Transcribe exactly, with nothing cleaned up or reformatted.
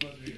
Подвиг.